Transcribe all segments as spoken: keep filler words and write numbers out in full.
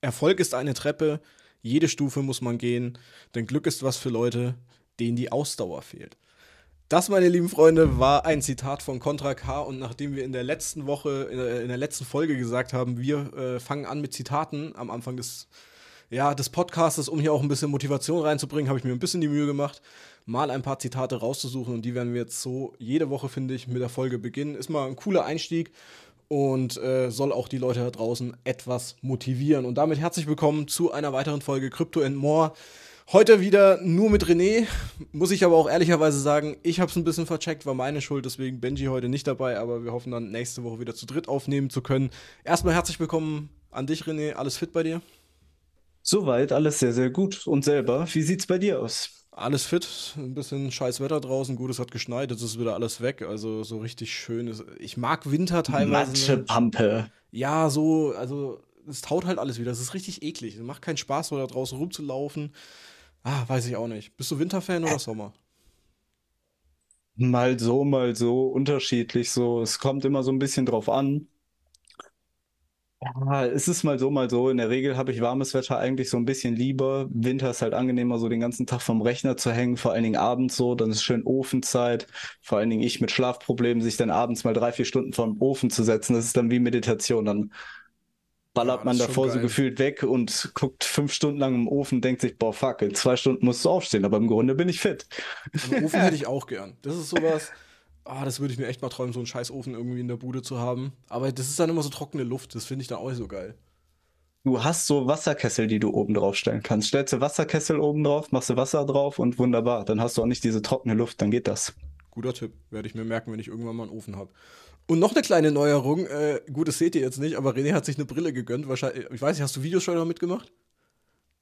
Erfolg ist eine Treppe, jede Stufe muss man gehen, denn Glück ist was für Leute, denen die Ausdauer fehlt. Das, meine lieben Freunde, war ein Zitat von Kontra K. Und nachdem wir in der letzten Woche, in der letzten Folge gesagt haben, wir äh, fangen an mit Zitaten am Anfang des, ja, des Podcasts, um hier auch ein bisschen Motivation reinzubringen, habe ich mir ein bisschen die Mühe gemacht, mal ein paar Zitate rauszusuchen. Und die werden wir jetzt so jede Woche, finde ich, mit der Folge beginnen. Ist mal ein cooler Einstieg und äh, soll auch die Leute da draußen etwas motivieren. Und damit herzlich willkommen zu einer weiteren Folge Crypto and More. Heute wieder nur mit René, muss ich aber auch ehrlicherweise sagen, ich habe es ein bisschen vercheckt, war meine Schuld, deswegen Benji heute nicht dabei, aber wir hoffen dann nächste Woche wieder zu dritt aufnehmen zu können. Erstmal herzlich willkommen an dich, René, alles fit bei dir? Soweit, alles sehr, sehr gut. Und selber, wie sieht's bei dir aus? Alles fit, ein bisschen scheiß Wetter draußen, gut, es hat geschneit, jetzt ist wieder alles weg, also so richtig schön. Ich mag Winter teilweise. Matschepampe. Ja, so, also es taut halt alles wieder, es ist richtig eklig, es macht keinen Spaß, so da draußen rumzulaufen. Ah, weiß ich auch nicht. Bist du Winterfan oder Sommer? Mal so, mal so, unterschiedlich so. Es kommt immer so ein bisschen drauf an. Ja, es ist mal so, mal so. In der Regel habe ich warmes Wetter eigentlich so ein bisschen lieber. Winter ist halt angenehmer, so den ganzen Tag vom Rechner zu hängen, vor allen Dingen abends so. Dann ist schön Ofenzeit. Vor allen Dingen ich mit Schlafproblemen, sich dann abends mal drei, vier Stunden vor den Ofen zu setzen, das ist dann wie Meditation. Dann ballert ja, man davor so gefühlt weg und guckt fünf Stunden lang im Ofen, denkt sich, boah, fuck, in zwei Stunden musst du aufstehen, aber im Grunde bin ich fit. Einen Ofen hätte ich auch gern. Das ist sowas, ah, das würde ich mir echt mal träumen, so einen Scheißofen irgendwie in der Bude zu haben. Aber das ist dann immer so trockene Luft, das finde ich dann auch nicht so geil. Du hast so Wasserkessel, die du oben drauf stellen kannst. Stellst du Wasserkessel oben drauf, machst du Wasser drauf und wunderbar. Dann hast du auch nicht diese trockene Luft, dann geht das. Guter Tipp, werde ich mir merken, wenn ich irgendwann mal einen Ofen habe. Und noch eine kleine Neuerung, äh, gut, das seht ihr jetzt nicht, aber René hat sich eine Brille gegönnt, wahrscheinlich, ich weiß nicht, hast du Videos schon damit gemacht?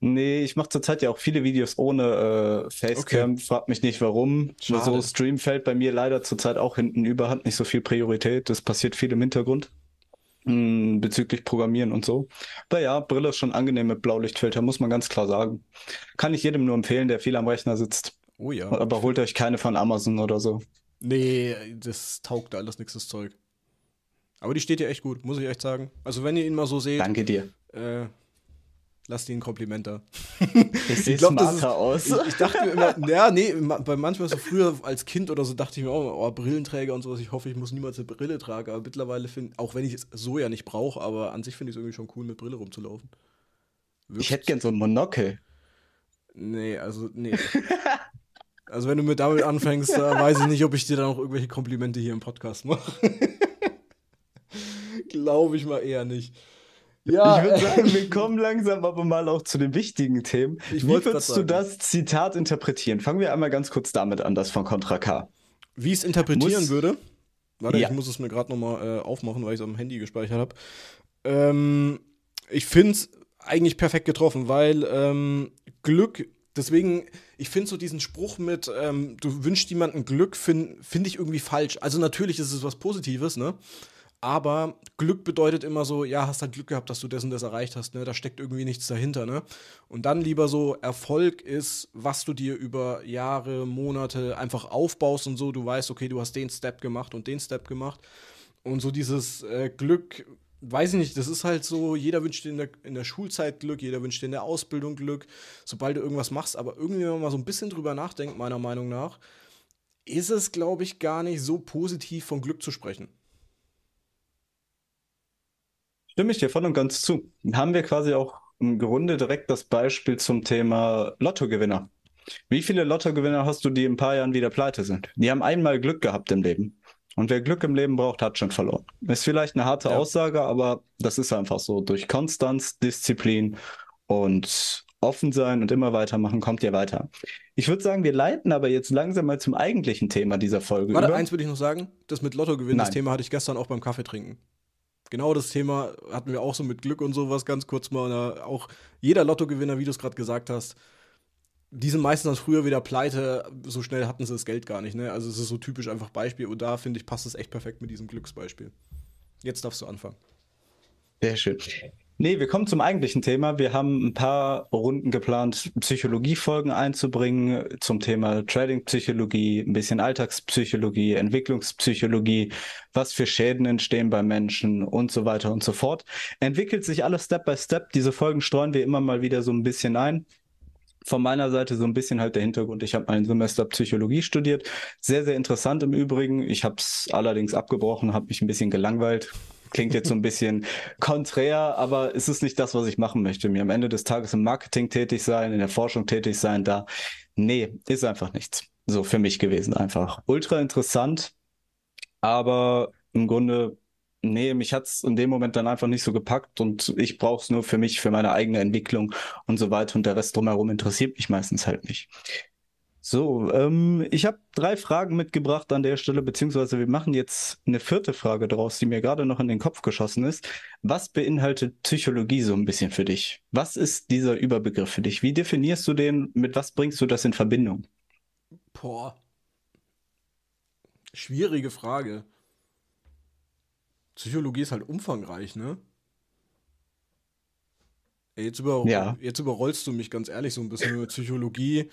Nee, ich mache zurzeit ja auch viele Videos ohne äh, Facecam, okay. Frag mich nicht warum, schade. So Stream fällt bei mir leider zurzeit auch hinten über, hat nicht so viel Priorität, das passiert viel im Hintergrund, mh, bezüglich Programmieren und so. Aber ja, Brille ist schon angenehm mit Blaulichtfilter, muss man ganz klar sagen. Kann ich jedem nur empfehlen, der viel am Rechner sitzt, oh ja. Aber holt euch keine von Amazon oder so. Nee, das taugt alles nichts, das Zeug. Aber die steht ja echt gut, muss ich echt sagen. Also wenn ihr ihn mal so seht, danke dir. Äh, lasst ihn ein Kompliment da. Ich sehe smarter aus. Ich, ich dachte mir immer, ja, nee, bei manchmal so früher als Kind oder so dachte ich mir auch, oh, Brillenträger und sowas, ich hoffe, ich muss niemals eine Brille tragen. Aber mittlerweile finde ich, auch wenn ich es so ja nicht brauche, aber an sich finde ich es irgendwie schon cool, mit Brille rumzulaufen. Wirklich. Ich hätte gern so ein Monokel. Nee, also, nee. Also wenn du mir damit anfängst, da weiß ich nicht, ob ich dir dann auch irgendwelche Komplimente hier im Podcast mache. Glaube ich mal eher nicht. Ja, ich würde sagen, wir kommen langsam aber mal auch zu den wichtigen Themen. Ich Wie würdest du das Zitat interpretieren? Fangen wir einmal ganz kurz damit an, das von Kontra K. Wie ich es interpretieren muss, würde? Warte, ja. Ich muss es mir gerade nochmal äh, aufmachen, weil ich es am Handy gespeichert habe. Ähm, ich finde es eigentlich perfekt getroffen, weil ähm, Glück... Deswegen, ich finde so diesen Spruch mit, ähm, du wünschst jemandem Glück, finde find ich irgendwie falsch. Also natürlich ist es was Positives, ne? Aber Glück bedeutet immer so, ja, hast halt Glück gehabt, dass du das und das erreicht hast, ne? Da steckt irgendwie nichts dahinter, ne? Und dann lieber so, Erfolg ist, was du dir über Jahre, Monate einfach aufbaust und so. Du weißt, okay, du hast den Step gemacht und den Step gemacht. Und so dieses äh, Glück... Weiß ich nicht, das ist halt so, jeder wünscht dir in der, in der Schulzeit Glück, jeder wünscht dir in der Ausbildung Glück, sobald du irgendwas machst. Aber irgendwie, wenn man mal so ein bisschen drüber nachdenkt, meiner Meinung nach, ist es, glaube ich, gar nicht so positiv von Glück zu sprechen. Stimme ich dir voll und ganz zu. Haben wir quasi auch im Grunde direkt das Beispiel zum Thema Lottogewinner. Wie viele Lottogewinner hast du, die in ein paar Jahren wieder pleite sind? Die haben einmal Glück gehabt im Leben. Und wer Glück im Leben braucht, hat schon verloren. Ist vielleicht eine harte ja. Aussage, aber das ist einfach so. Durch Konstanz, Disziplin und offen sein und immer weitermachen, kommt ihr weiter. Ich würde sagen, wir leiten aber jetzt langsam mal zum eigentlichen Thema dieser Folge. Warte, über. eins würde ich noch sagen. Das mit Lottogewinn, das Thema hatte ich gestern auch beim Kaffee trinken. Genau das Thema hatten wir auch so mit Glück und sowas ganz kurz mal. Auch jeder Lottogewinner, wie du es gerade gesagt hast, die sind meistens früher wieder pleite, so schnell hatten sie das Geld gar nicht, ne? Also es ist so typisch einfach Beispiel und da, finde ich, passt es echt perfekt mit diesem Glücksbeispiel. Jetzt darfst du anfangen. Sehr schön. Nee, wir kommen zum eigentlichen Thema. Wir haben ein paar Runden geplant, Psychologie-Folgen einzubringen zum Thema Trading-Psychologie, ein bisschen Alltagspsychologie, Entwicklungspsychologie, was für Schäden entstehen bei Menschen und so weiter und so fort. Entwickelt sich alles Step by Step. Diese Folgen streuen wir immer mal wieder so ein bisschen ein. Von meiner Seite so ein bisschen halt der Hintergrund. Ich habe mein Semester Psychologie studiert. Sehr, sehr interessant im Übrigen. Ich habe es allerdings abgebrochen, habe mich ein bisschen gelangweilt. Klingt jetzt so ein bisschen konträr, aber es ist nicht das, was ich machen möchte. Mir am Ende des Tages im Marketing tätig sein, in der Forschung tätig sein, da, nee, ist einfach nichts. So für mich gewesen einfach. Ultra interessant, aber im Grunde, nee, mich hat es in dem Moment dann einfach nicht so gepackt und ich brauche es nur für mich, für meine eigene Entwicklung und so weiter und der Rest drumherum interessiert mich meistens halt nicht. So, ähm, ich habe drei Fragen mitgebracht an der Stelle, beziehungsweise wir machen jetzt eine vierte Frage draus, die mir gerade noch in den Kopf geschossen ist. Was beinhaltet Psychologie so ein bisschen für dich? Was ist dieser Überbegriff für dich? Wie definierst du den? Mit was bringst du das in Verbindung? Boah. Schwierige Frage. Psychologie ist halt umfangreich, ne? Ey, jetzt, über- ja. jetzt überrollst du mich ganz ehrlich so ein bisschen mit Psychologie.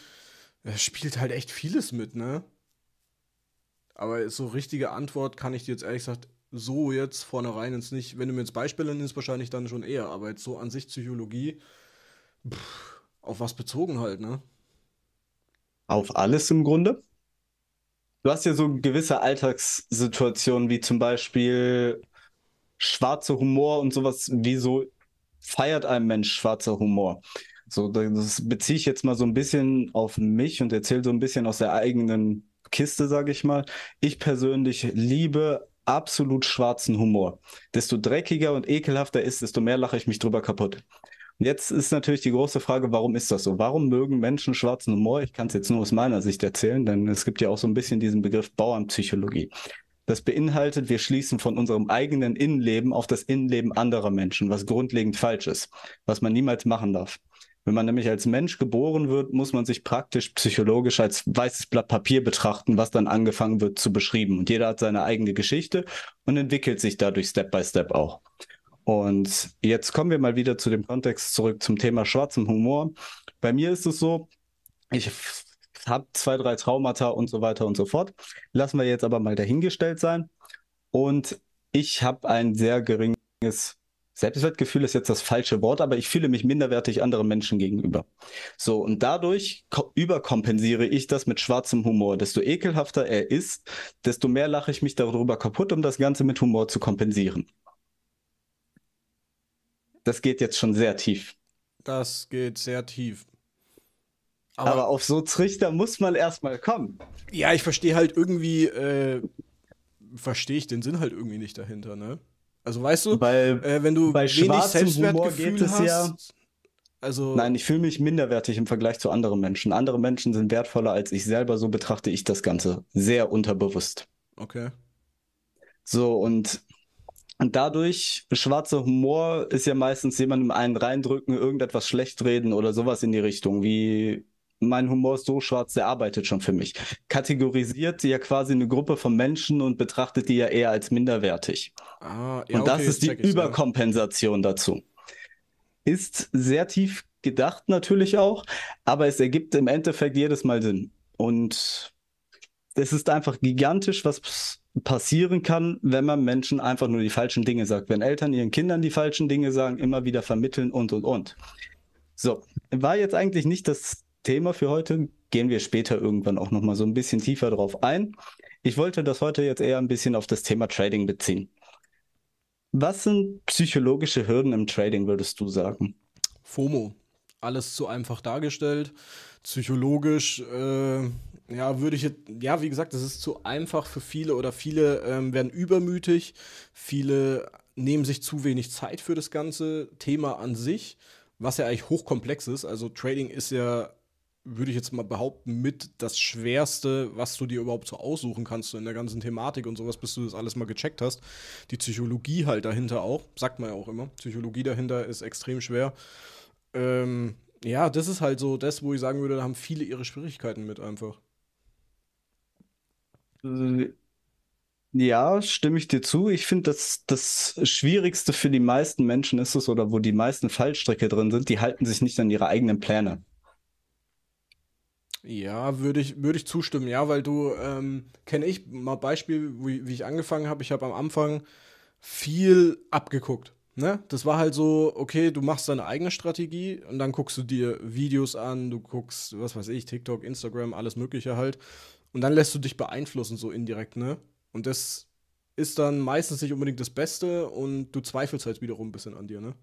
Es spielt halt echt vieles mit, ne? Aber so richtige Antwort kann ich dir jetzt ehrlich gesagt so jetzt vornherein jetzt nicht. Wenn du mir jetzt Beispiele nimmst, wahrscheinlich dann schon eher. Aber jetzt so an sich Psychologie, pff, auf was bezogen halt, ne? Auf alles im Grunde. Du hast ja so gewisse Alltagssituationen wie zum Beispiel schwarzer Humor und sowas. Wieso feiert ein Mensch schwarzer Humor? So, das beziehe ich jetzt mal so ein bisschen auf mich und erzähle so ein bisschen aus der eigenen Kiste, sage ich mal. Ich persönlich liebe absolut schwarzen Humor. Desto dreckiger und ekelhafter ist, desto mehr lache ich mich drüber kaputt. Und jetzt ist natürlich die große Frage, warum ist das so? Warum mögen Menschen schwarzen Humor? Ich kann es jetzt nur aus meiner Sicht erzählen, denn es gibt ja auch so ein bisschen diesen Begriff Bauernpsychologie. Das beinhaltet, wir schließen von unserem eigenen Innenleben auf das Innenleben anderer Menschen, was grundlegend falsch ist, was man niemals machen darf. Wenn man nämlich als Mensch geboren wird, muss man sich praktisch psychologisch als weißes Blatt Papier betrachten, was dann angefangen wird zu beschreiben. Und jeder hat seine eigene Geschichte und entwickelt sich dadurch Step by Step auch. Und jetzt kommen wir mal wieder zu dem Kontext zurück zum Thema schwarzem Humor. Bei mir ist es so, ich habe zwei, drei Traumata und so weiter und so fort. Lassen wir jetzt aber mal dahingestellt sein. Und ich habe ein sehr geringes Selbstwertgefühl ist jetzt das falsche Wort, aber ich fühle mich minderwertig anderen Menschen gegenüber. So, und dadurch ko- überkompensiere ich das mit schwarzem Humor. Desto ekelhafter er ist, desto mehr lache ich mich darüber kaputt, um das Ganze mit Humor zu kompensieren. Das geht jetzt schon sehr tief. Das geht sehr tief. Aber, aber auf so Trichter muss man erstmal kommen. Ja, ich verstehe halt irgendwie, äh, verstehe ich den Sinn halt irgendwie nicht dahinter, ne? Also weißt du, bei, äh, wenn du bei wenig Selbstwertgefühl geht es hast, ja, also nein, ich fühle mich minderwertig im Vergleich zu anderen Menschen. Andere Menschen sind wertvoller als ich selber, so betrachte ich das Ganze sehr unterbewusst. Okay. So und, und dadurch, schwarzer Humor ist ja meistens jemandem einen reindrücken, irgendetwas schlecht reden oder sowas in die Richtung, wie mein Humor ist so schwarz, der arbeitet schon für mich. Kategorisiert ja quasi eine Gruppe von Menschen und betrachtet die ja eher als minderwertig. Ah, ja, und das okay, ist die Überkompensation ja. dazu. Ist sehr tief gedacht natürlich auch, aber es ergibt im Endeffekt jedes Mal Sinn. Und es ist einfach gigantisch, was passieren kann, wenn man Menschen einfach nur die falschen Dinge sagt. Wenn Eltern ihren Kindern die falschen Dinge sagen, immer wieder vermitteln und, und, und. So, war jetzt eigentlich nicht das Thema für heute, gehen wir später irgendwann auch nochmal so ein bisschen tiefer drauf ein. Ich wollte das heute jetzt eher ein bisschen auf das Thema Trading beziehen. Was sind psychologische Hürden im Trading, würdest du sagen? FOMO. Alles zu einfach dargestellt. Psychologisch, äh, ja, würde ich jetzt, ja, wie gesagt, das ist zu einfach für viele oder viele ähm, werden übermütig. Viele nehmen sich zu wenig Zeit für das ganze Thema an sich, was ja eigentlich hochkomplex ist. Also Trading ist ja, würde ich jetzt mal behaupten, mit das Schwerste, was du dir überhaupt so aussuchen kannst so in der ganzen Thematik und sowas, bis du das alles mal gecheckt hast. Die Psychologie halt dahinter auch, sagt man ja auch immer, Psychologie dahinter ist extrem schwer. Ähm, ja, das ist halt so das, wo ich sagen würde, da haben viele ihre Schwierigkeiten mit einfach. Ja, stimme ich dir zu. Ich finde, dass das Schwierigste für die meisten Menschen ist es, oder wo die meisten Fallstricke drin sind, die halten sich nicht an ihre eigenen Pläne. Ja, würde ich, würde ich zustimmen, ja, weil du, ähm, kenne ich mal Beispiel, wie, wie ich angefangen habe. Ich habe am Anfang viel abgeguckt, ne? Das war halt so, okay, du machst deine eigene Strategie und dann guckst du dir Videos an, du guckst, was weiß ich, TikTok, Instagram, alles Mögliche halt. Und dann lässt du dich beeinflussen, so indirekt, ne? Und das ist dann meistens nicht unbedingt das Beste und du zweifelst halt wiederum ein bisschen an dir, ne?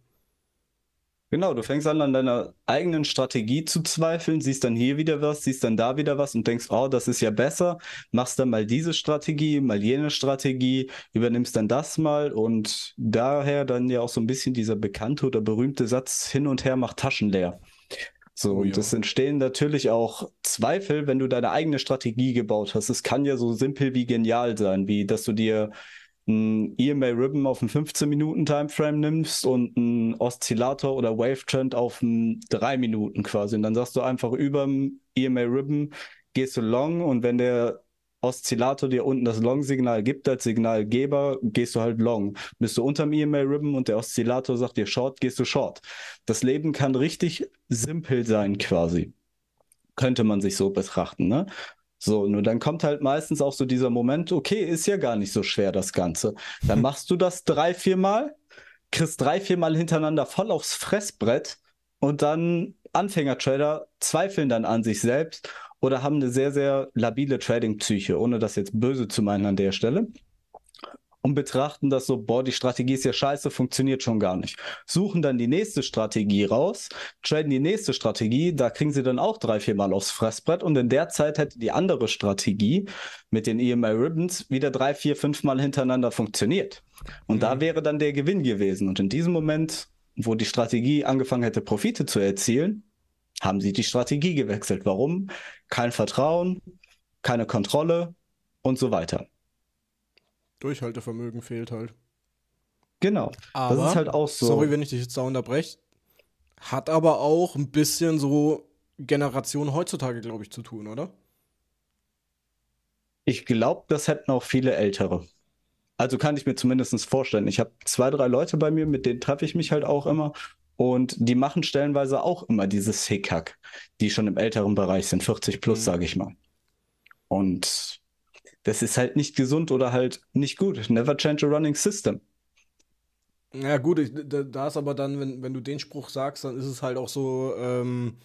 Genau, du fängst an, an deiner eigenen Strategie zu zweifeln, siehst dann hier wieder was, siehst dann da wieder was und denkst, oh, das ist ja besser, machst dann mal diese Strategie, mal jene Strategie, übernimmst dann das mal, und daher dann ja auch so ein bisschen dieser bekannte oder berühmte Satz, hin und her macht Taschen leer. So, oh, ja. Und es entstehen natürlich auch Zweifel, wenn du deine eigene Strategie gebaut hast. Es kann ja so simpel wie genial sein, wie dass du dir ein E M A-Ribbon auf einen fünfzehn-Minuten-Timeframe nimmst und einen Oszillator oder Wavetrend auf einen drei Minuten quasi. Und dann sagst du einfach über dem E M A-Ribbon, gehst du long, und wenn der Oszillator dir unten das Long-Signal gibt als Signalgeber, gehst du halt long. Bist du unterm E M A-Ribbon und der Oszillator sagt dir short, gehst du short. Das Leben kann richtig simpel sein quasi. Könnte man sich so betrachten, ne? So, nur dann kommt halt meistens auch so dieser Moment, okay, ist ja gar nicht so schwer das Ganze. Dann machst du das drei, vier Mal, kriegst drei, vier Mal hintereinander voll aufs Fressbrett, und dann Anfängertrader zweifeln dann an sich selbst oder haben eine sehr, sehr labile Trading-Psyche, ohne das jetzt böse zu meinen an der Stelle, und betrachten das so, boah, die Strategie ist ja scheiße, funktioniert schon gar nicht. Suchen dann die nächste Strategie raus, traden die nächste Strategie, da kriegen sie dann auch drei, vier Mal aufs Fressbrett, und in der Zeit hätte die andere Strategie mit den E M A-Ribbons wieder drei, vier, fünf Mal hintereinander funktioniert. Und mhm. da wäre dann der Gewinn gewesen. Und in diesem Moment, wo die Strategie angefangen hätte, Profite zu erzielen, haben sie die Strategie gewechselt. Warum? Kein Vertrauen, keine Kontrolle und so weiter. Durchhaltevermögen fehlt halt. Genau. Aber, das ist halt auch so. Sorry, wenn ich dich jetzt da unterbreche. Hat aber auch ein bisschen so Generation heutzutage, glaube ich, zu tun, oder? Ich glaube, das hätten auch viele Ältere. Also kann ich mir zumindest vorstellen. Ich habe zwei, drei Leute bei mir, mit denen treffe ich mich halt auch immer. Und die machen stellenweise auch immer dieses Hickhack, die schon im älteren Bereich sind, vierzig plus, mhm. sage ich mal. Und das ist halt nicht gesund oder halt nicht gut. Never change a running system. Ja gut, ich, da, da ist aber dann, wenn, wenn du den Spruch sagst, dann ist es halt auch so, ähm,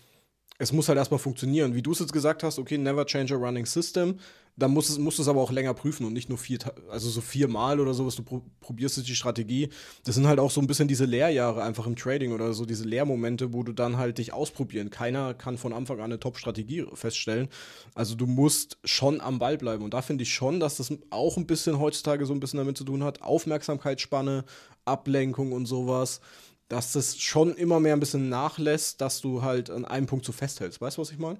es muss halt erstmal funktionieren. Wie du es jetzt gesagt hast, okay, never change a running system, dann musst du es aber auch länger prüfen und nicht nur vier, also so viermal oder sowas, du pro, probierst jetzt die Strategie. Das sind halt auch so ein bisschen diese Lehrjahre einfach im Trading oder so, diese Lehrmomente, wo du dann halt dich ausprobieren. Keiner kann von Anfang an eine Top-Strategie feststellen. Also du musst schon am Ball bleiben. Und da finde ich schon, dass das auch ein bisschen heutzutage so ein bisschen damit zu tun hat. Aufmerksamkeitsspanne, Ablenkung und sowas, dass das schon immer mehr ein bisschen nachlässt, dass du halt an einem Punkt so festhältst. Weißt du, was ich meine?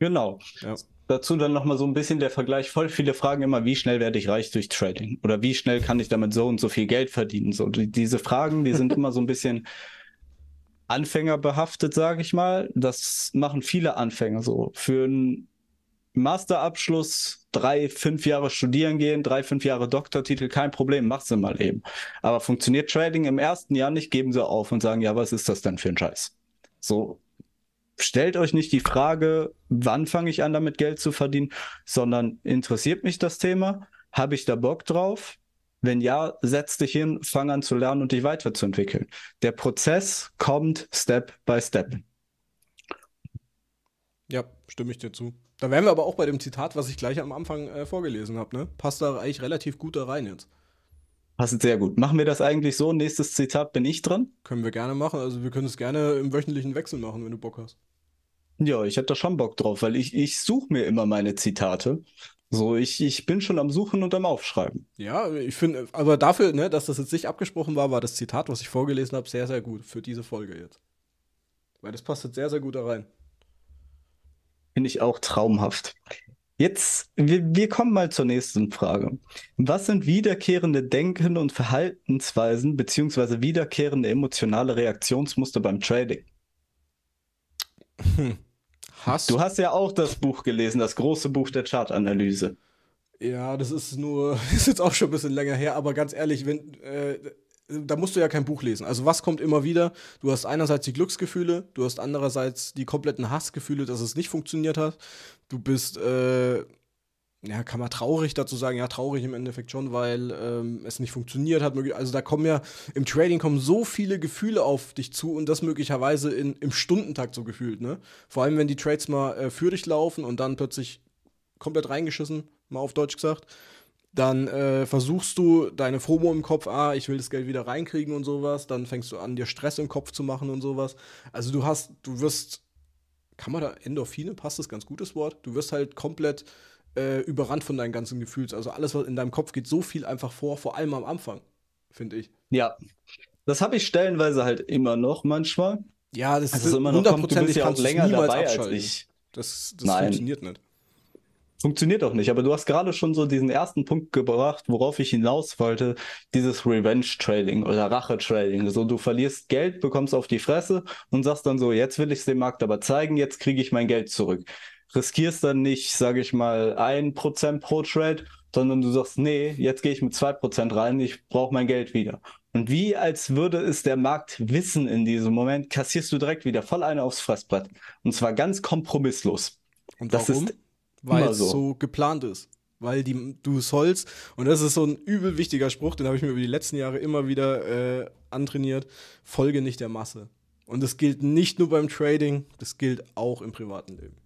Genau. Ja. Dazu dann nochmal so ein bisschen der Vergleich. Voll viele fragen immer, wie schnell werde ich reich durch Trading? Oder wie schnell kann ich damit so und so viel Geld verdienen? So, die, diese Fragen, die sind immer so ein bisschen anfängerbehaftet, sage ich mal. Das machen viele Anfänger so. Für einen Masterabschluss drei, fünf Jahre studieren gehen, drei, fünf Jahre Doktortitel, kein Problem, mach's mal eben. Aber funktioniert Trading im ersten Jahr nicht, geben sie auf und sagen, ja, was ist das denn für ein Scheiß? So. Stellt euch nicht die Frage, wann fange ich an, damit Geld zu verdienen, sondern interessiert mich das Thema? Habe ich da Bock drauf? Wenn ja, setz dich hin, fang an zu lernen und dich weiterzuentwickeln. Der Prozess kommt Step by Step. Ja, stimme ich dir zu. Da wären wir aber auch bei dem Zitat, was ich gleich am Anfang äh, vorgelesen habe, ne? Passt da eigentlich relativ gut da rein jetzt. Passt sehr gut. Machen wir das eigentlich so? Nächstes Zitat bin ich dran. Können wir gerne machen. Also wir können es gerne im wöchentlichen Wechsel machen, wenn du Bock hast. Ja, ich hätte da schon Bock drauf, weil ich, ich suche mir immer meine Zitate. So, ich, ich bin schon am Suchen und am Aufschreiben. Ja, ich finde, aber dafür, ne, dass das jetzt nicht abgesprochen war, war das Zitat, was ich vorgelesen habe, sehr, sehr gut für diese Folge jetzt. Weil das passt jetzt sehr, sehr gut da rein. Finde ich auch traumhaft. Jetzt, wir, wir kommen mal zur nächsten Frage. Was sind wiederkehrende Denken und Verhaltensweisen beziehungsweise wiederkehrende emotionale Reaktionsmuster beim Trading? Hm. Hast du hast ja auch das Buch gelesen, das große Buch der Chartanalyse. Ja, das ist nur, ist jetzt auch schon ein bisschen länger her, aber ganz ehrlich, wenn, äh, da musst du ja kein Buch lesen. Also was kommt immer wieder? Du hast einerseits die Glücksgefühle, du hast andererseits die kompletten Hassgefühle, dass es nicht funktioniert hat. Du bist, äh, ja, kann man traurig dazu sagen, ja, traurig im Endeffekt schon, weil ähm, es nicht funktioniert hat. Also da kommen ja, im Trading kommen so viele Gefühle auf dich zu und das möglicherweise in, im Stundentakt so gefühlt, ne? Vor allem, wenn die Trades mal äh, für dich laufen und dann plötzlich komplett reingeschissen, mal auf Deutsch gesagt, dann äh, versuchst du deine FOMO im Kopf, ah, ich will das Geld wieder reinkriegen und sowas, dann fängst du an, dir Stress im Kopf zu machen und sowas. Also du hast, du wirst, kann man da, Endorphine, passt das, ganz gutes Wort, du wirst halt komplett Äh, überrannt von deinen ganzen Gefühls. Also alles, was in deinem Kopf geht, so viel einfach vor, vor allem am Anfang, finde ich. Ja, das habe ich stellenweise halt immer noch manchmal. Ja, das also ist immer noch hundertprozentig, ja, länger dabei als ich. Das, das funktioniert nicht. Funktioniert auch nicht, aber du hast gerade schon so diesen ersten Punkt gebracht, worauf ich hinaus wollte, dieses Revenge-Trading oder Rache-Trading. So, du verlierst Geld, bekommst auf die Fresse und sagst dann so, jetzt will ich es dem Markt aber zeigen, jetzt kriege ich mein Geld zurück. Riskierst dann nicht, sage ich mal, ein Prozent pro Trade, sondern du sagst, nee, jetzt gehe ich mit zwei Prozent rein, ich brauche mein Geld wieder. Und wie als würde es der Markt wissen in diesem Moment, kassierst du direkt wieder voll eine aufs Fressbrett. Und zwar ganz kompromisslos. Und das warum? Ist Weil es so. so geplant ist. Weil die, du sollst, und das ist so ein übel wichtiger Spruch, den habe ich mir über die letzten Jahre immer wieder äh, antrainiert, folge nicht der Masse. Und das gilt nicht nur beim Trading, das gilt auch im privaten Leben.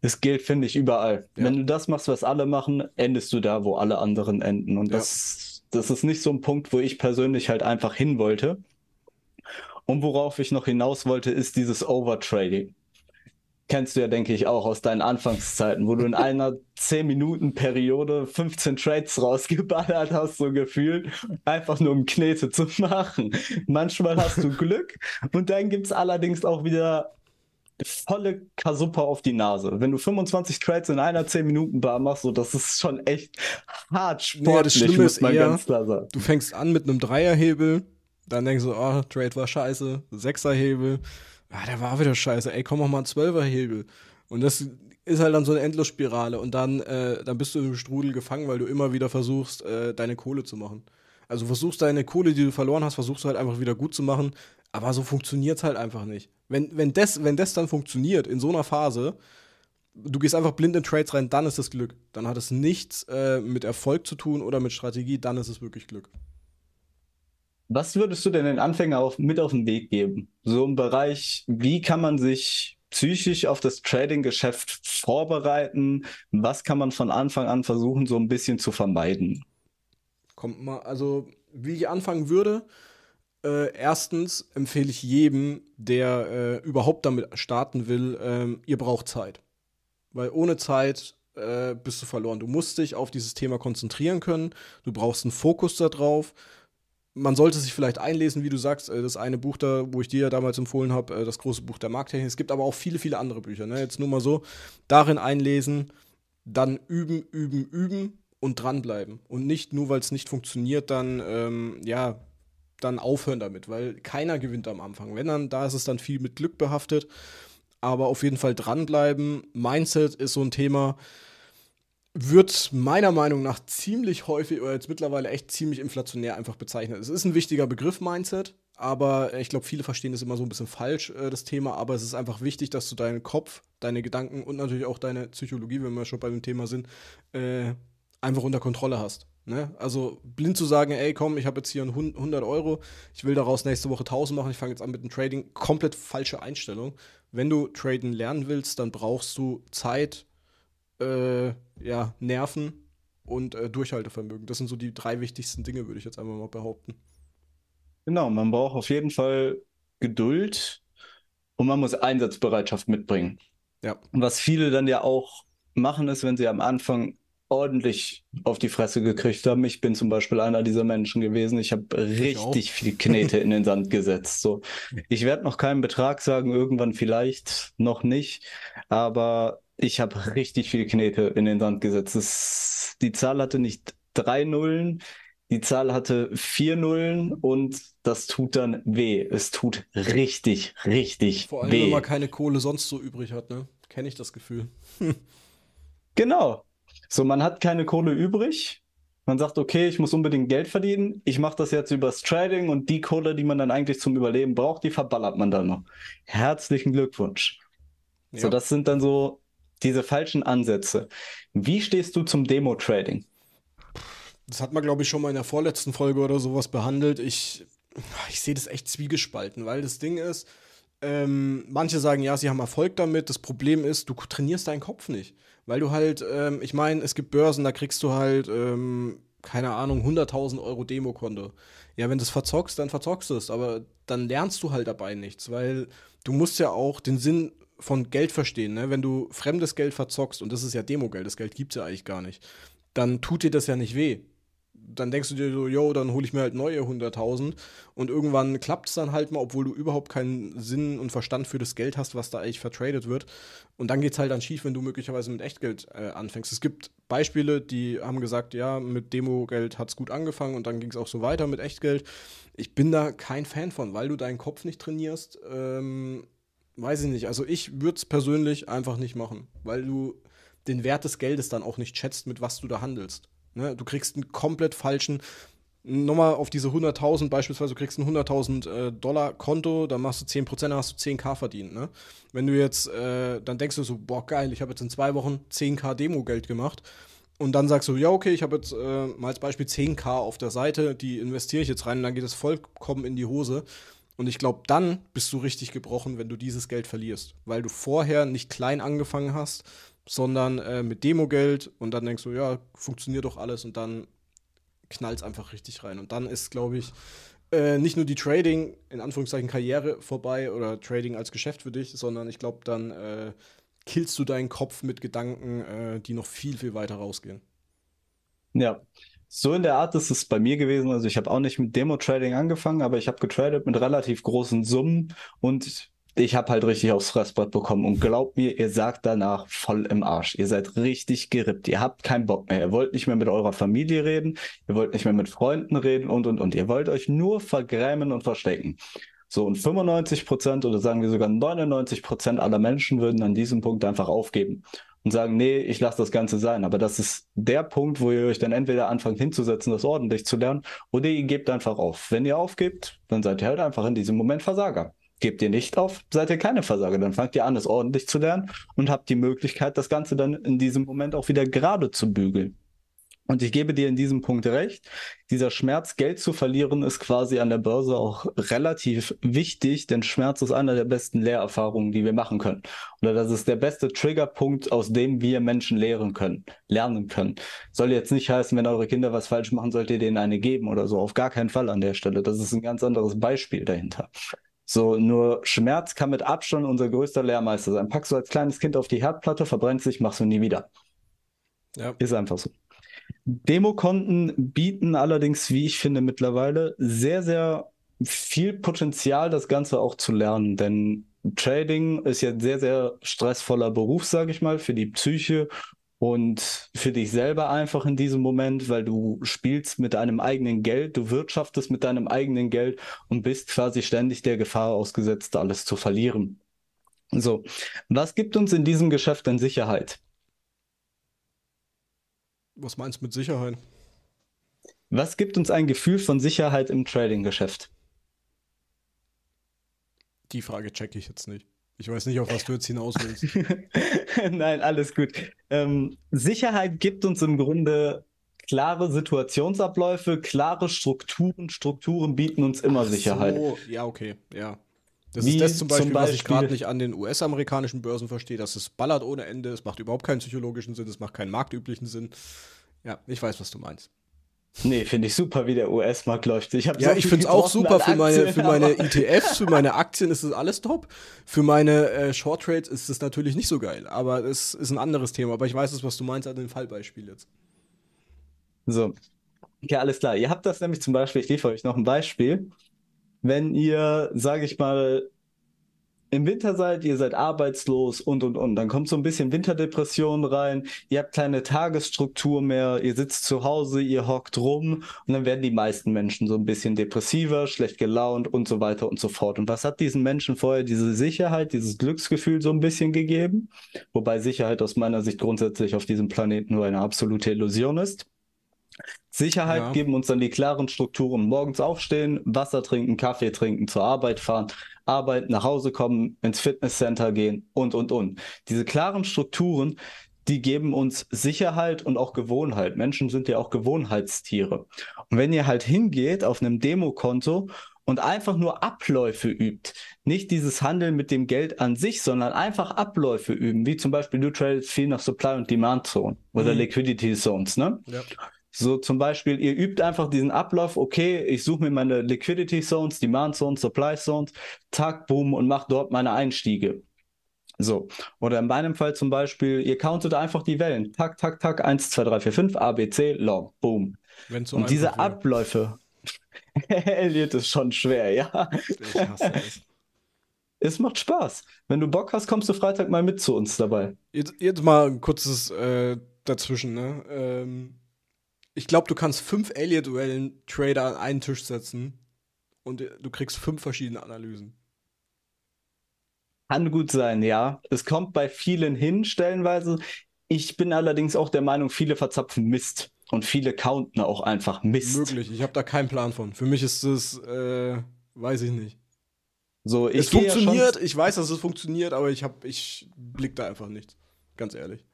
Das gilt, finde ich, überall. Ja. Wenn du das machst, was alle machen, endest du da, wo alle anderen enden. Und ja. das, das ist nicht so ein Punkt, wo ich persönlich halt einfach hin wollte. Und worauf ich noch hinaus wollte, ist dieses Overtrading. Kennst du ja, denke ich, auch aus deinen Anfangszeiten, wo du in einer zehn-Minuten-Periode fünfzehn Trades rausgeballert hast, so gefühlt, einfach nur um Knete zu machen. Manchmal hast du Glück und dann gibt es allerdings auch wieder volle Kasuppe auf die Nase. Wenn du fünfundzwanzig Trades in einer zehn-Minuten-Bar machst, so, das ist schon echt hart sportlich, nee, das muss man eher, ganz klar sagen. Du fängst an mit einem Dreierhebel, dann denkst du, oh, Trade war scheiße, Sechserhebel, ah, der war wieder scheiße, ey, komm, mach mal ein Zwölferhebel. Und das ist halt dann so eine Endlosspirale und dann, äh, dann bist du im Strudel gefangen, weil du immer wieder versuchst, äh, deine Kohle zu machen. Also versuchst deine Kohle, die du verloren hast, versuchst du halt einfach wieder gut zu machen, aber so funktioniert es halt einfach nicht. Wenn, wenn, das, wenn das dann funktioniert, in so einer Phase, du gehst einfach blind in Trades rein, dann ist das Glück. Dann hat es nichts äh, mit Erfolg zu tun oder mit Strategie, dann ist es wirklich Glück. Was würdest du denn den Anfänger auf, mit auf den Weg geben? So im Bereich, wie kann man sich psychisch auf das Trading-Geschäft vorbereiten? Was kann man von Anfang an versuchen, so ein bisschen zu vermeiden? Kommt mal, also wie ich anfangen würde, Äh, erstens empfehle ich jedem, der äh, überhaupt damit starten will, ähm, ihr braucht Zeit. Weil ohne Zeit äh, bist du verloren. Du musst dich auf dieses Thema konzentrieren können. Du brauchst einen Fokus darauf. Man sollte sich vielleicht einlesen, wie du sagst, äh, das eine Buch da, wo ich dir ja damals empfohlen habe, äh, das große Buch der Markttechnik. Es gibt aber auch viele, viele andere Bücher. Ne? Jetzt nur mal so, darin einlesen, dann üben, üben, üben und dranbleiben. Und nicht nur, weil es nicht funktioniert, dann, ähm, ja, dann aufhören damit, weil keiner gewinnt am Anfang. Wenn dann, da ist es dann viel mit Glück behaftet, aber auf jeden Fall dranbleiben. Mindset ist so ein Thema, wird meiner Meinung nach ziemlich häufig oder jetzt mittlerweile echt ziemlich inflationär einfach bezeichnet. Es ist ein wichtiger Begriff, Mindset, aber ich glaube, viele verstehen das immer so ein bisschen falsch, äh, das Thema, aber es ist einfach wichtig, dass du deinen Kopf, deine Gedanken und natürlich auch deine Psychologie, wenn wir schon bei dem Thema sind, äh, einfach unter Kontrolle hast. Ne? Also blind zu sagen, ey komm, ich habe jetzt hier hundert Euro, ich will daraus nächste Woche tausend machen, ich fange jetzt an mit dem Trading, komplett falsche Einstellung. Wenn du traden lernen willst, dann brauchst du Zeit, äh, ja, Nerven und äh, Durchhaltevermögen. Das sind so die drei wichtigsten Dinge, würde ich jetzt einfach mal behaupten. Genau, man braucht auf jeden Fall Geduld und man muss Einsatzbereitschaft mitbringen. Ja. Und was viele dann ja auch machen ist, wenn sie am Anfang ordentlich auf die Fresse gekriegt haben. Ich bin zum Beispiel einer dieser Menschen gewesen. Ich habe richtig viel Knete in den Sand gesetzt. So, ich werde noch keinen Betrag sagen, irgendwann vielleicht, noch nicht. Aber ich habe richtig viel Knete in den Sand gesetzt. Das, die Zahl hatte nicht drei Nullen, die Zahl hatte vier Nullen und das tut dann weh. Es tut richtig, richtig weh. Vor allem, weh. Wenn man keine Kohle sonst so übrig hat, ne? Kenne ich das Gefühl. Genau. So, man hat keine Kohle übrig. Man sagt, okay, ich muss unbedingt Geld verdienen. Ich mache das jetzt übers Trading und die Kohle, die man dann eigentlich zum Überleben braucht, die verballert man dann noch. Herzlichen Glückwunsch. Ja. So, das sind dann so diese falschen Ansätze. Wie stehst du zum Demo-Trading? Das hat man, glaube ich, schon mal in der vorletzten Folge oder sowas behandelt. Ich, ich sehe das echt zwiegespalten, weil das Ding ist, ähm, manche sagen, ja, sie haben Erfolg damit. Das Problem ist, du trainierst deinen Kopf nicht. Weil du halt, ähm, ich meine, es gibt Börsen, da kriegst du halt, ähm, keine Ahnung, hunderttausend Euro Demokonto. Ja, wenn du es verzockst, dann verzockst du es, aber dann lernst du halt dabei nichts, weil du musst ja auch den Sinn von Geld verstehen, ne? Wenn du fremdes Geld verzockst, und das ist ja Demogeld, das Geld gibt's ja eigentlich gar nicht, dann tut dir das ja nicht weh. Dann denkst du dir so, yo, dann hole ich mir halt neue hunderttausend und irgendwann klappt es dann halt mal, obwohl du überhaupt keinen Sinn und Verstand für das Geld hast, was da eigentlich vertradet wird. Und dann geht's halt dann schief, wenn du möglicherweise mit Echtgeld äh, anfängst. Es gibt Beispiele, die haben gesagt, ja, mit Demogeld hat's gut angefangen und dann ging es auch so weiter mit Echtgeld. Ich bin da kein Fan von, weil du deinen Kopf nicht trainierst. Ähm, weiß ich nicht. Also ich würde es persönlich einfach nicht machen, weil du den Wert des Geldes dann auch nicht schätzt, mit was du da handelst. Ne, du kriegst einen komplett falschen, nochmal auf diese hunderttausend beispielsweise, du kriegst ein hunderttausend Dollar Konto, dann machst du zehn Prozent, dann hast du zehntausend verdient. Ne? Wenn du jetzt, äh, dann denkst du so, boah geil, ich habe jetzt in zwei Wochen zehntausend Demogeld gemacht und dann sagst du, ja okay, ich habe jetzt äh, mal als Beispiel zehntausend auf der Seite, die investiere ich jetzt rein und dann geht es vollkommen in die Hose. Und ich glaube, dann bist du richtig gebrochen, wenn du dieses Geld verlierst, weil du vorher nicht klein angefangen hast, sondern äh, mit Demogeld und dann denkst du, ja, funktioniert doch alles und dann knallt es einfach richtig rein. Und dann ist, glaube ich, äh, nicht nur die Trading, in Anführungszeichen, Karriere vorbei oder Trading als Geschäft für dich, sondern ich glaube, dann äh, killst du deinen Kopf mit Gedanken, äh, die noch viel, viel weiter rausgehen. Ja, so in der Art ist es bei mir gewesen. Also ich habe auch nicht mit Demo-Trading angefangen, aber ich habe getradet mit relativ großen Summen und ich habe halt richtig aufs Fressbrett bekommen und glaubt mir, ihr sagt danach voll im Arsch. Ihr seid richtig gerippt, ihr habt keinen Bock mehr. Ihr wollt nicht mehr mit eurer Familie reden, ihr wollt nicht mehr mit Freunden reden und, und, und. Ihr wollt euch nur vergrämen und verstecken. So, und fünfundneunzig Prozent oder sagen wir sogar neunundneunzig Prozent aller Menschen würden an diesem Punkt einfach aufgeben und sagen, nee, ich lasse das Ganze sein. Aber das ist der Punkt, wo ihr euch dann entweder anfangt hinzusetzen, das ordentlich zu lernen, oder ihr gebt einfach auf. Wenn ihr aufgebt, dann seid ihr halt einfach in diesem Moment Versager. Gebt ihr nicht auf, seid ihr keine Versager. Dann fangt ihr an, es ordentlich zu lernen und habt die Möglichkeit, das Ganze dann in diesem Moment auch wieder gerade zu bügeln. Und ich gebe dir in diesem Punkt recht, dieser Schmerz, Geld zu verlieren, ist quasi an der Börse auch relativ wichtig, denn Schmerz ist einer der besten Lehrerfahrungen, die wir machen können. Oder das ist der beste Triggerpunkt, aus dem wir Menschen lehren können, lernen können. Soll jetzt nicht heißen, wenn eure Kinder was falsch machen, sollt ihr denen eine geben oder so. Auf gar keinen Fall an der Stelle. Das ist ein ganz anderes Beispiel dahinter. So, nur Schmerz kann mit Abstand unser größter Lehrmeister sein. Packst du als kleines Kind auf die Herdplatte, verbrennst dich, machst du nie wieder. Ja. Ist einfach so. Demokonten bieten allerdings, wie ich finde, mittlerweile sehr, sehr viel Potenzial, das Ganze auch zu lernen. Denn Trading ist ja ein sehr, sehr stressvoller Beruf, sage ich mal, für die Psyche und für dich selber einfach in diesem Moment, weil du spielst mit deinem eigenen Geld, du wirtschaftest mit deinem eigenen Geld und bist quasi ständig der Gefahr ausgesetzt, alles zu verlieren. So, was gibt uns in diesem Geschäft denn Sicherheit? Was meinst du mit Sicherheit? Was gibt uns ein Gefühl von Sicherheit im Trading-Geschäft? Die Frage checke ich jetzt nicht. Ich weiß nicht, auf was du jetzt hinaus willst. Nein, alles gut. Ähm, Sicherheit gibt uns im Grunde klare Situationsabläufe, klare Strukturen. Strukturen bieten uns immer Ach Sicherheit. So. Ja, okay, ja. Das Wie ist das zum Beispiel, zum Beispiel was ich gerade nicht an den U S-amerikanischen Börsen verstehe, dass es ballert ohne Ende, es macht überhaupt keinen psychologischen Sinn, es macht keinen marktüblichen Sinn. Ja, ich weiß, was du meinst. Nee, finde ich super, wie der U S-Markt läuft. Ich ja, so ich finde es auch super für meine, für meine E T Fs, für meine Aktien ist es alles top. Für meine äh, Short-Trades ist es natürlich nicht so geil, aber es ist ein anderes Thema. Aber ich weiß es, was du meinst an dem Fallbeispiel jetzt. So, ja, alles klar. Ihr habt das nämlich zum Beispiel, ich liefere euch noch ein Beispiel. Wenn ihr, sage ich mal, im Winter seid, ihr seid arbeitslos und und und. Dann kommt so ein bisschen Winterdepression rein, ihr habt keine Tagesstruktur mehr, ihr sitzt zu Hause, ihr hockt rum und dann werden die meisten Menschen so ein bisschen depressiver, schlecht gelaunt und so weiter und so fort. Und was hat diesen Menschen vorher diese Sicherheit, dieses Glücksgefühl so ein bisschen gegeben? Wobei Sicherheit aus meiner Sicht grundsätzlich auf diesem Planeten nur eine absolute Illusion ist. Sicherheit ja. geben uns dann die klaren Strukturen. Morgens aufstehen, Wasser trinken, Kaffee trinken, zur Arbeit fahren, Arbeit, nach Hause kommen, ins Fitnesscenter gehen und, und, und. Diese klaren Strukturen, die geben uns Sicherheit und auch Gewohnheit. Menschen sind ja auch Gewohnheitstiere. Und wenn ihr halt hingeht auf einem Demokonto und einfach nur Abläufe übt, nicht dieses Handeln mit dem Geld an sich, sondern einfach Abläufe üben, wie zum Beispiel du tradest viel nach Supply und Demand Zone oder mhm. Liquidity Zones, ne? Ja. So zum Beispiel, ihr übt einfach diesen Ablauf, okay, ich suche mir meine Liquidity Zones, Demand Zones, Supply Zones, zack, boom und mache dort meine Einstiege. So, oder in meinem Fall zum Beispiel, ihr countet einfach die Wellen, tak, tak, tak, eins, zwei, drei, vier, fünf, A, B, C, long, boom. Wenn's so und diese wäre. Abläufe, Elliott ist schon schwer, ja. Ich hasse es. Es macht Spaß. Wenn du Bock hast, kommst du Freitag mal mit zu uns dabei. Jetzt, jetzt mal ein kurzes äh, dazwischen, ne? Ähm. Ich glaube, du kannst fünf Elliott-Wellen-Trader an einen Tisch setzen und du kriegst fünf verschiedene Analysen. Kann gut sein, ja. Es kommt bei vielen hin, stellenweise. Ich bin allerdings auch der Meinung, viele verzapfen Mist und viele counten auch einfach Mist. Möglich, ich habe da keinen Plan von. Für mich ist das, äh, weiß ich nicht. So, ich es funktioniert, ja ich weiß, dass es funktioniert, aber ich, hab, ich blick da einfach nichts, ganz ehrlich.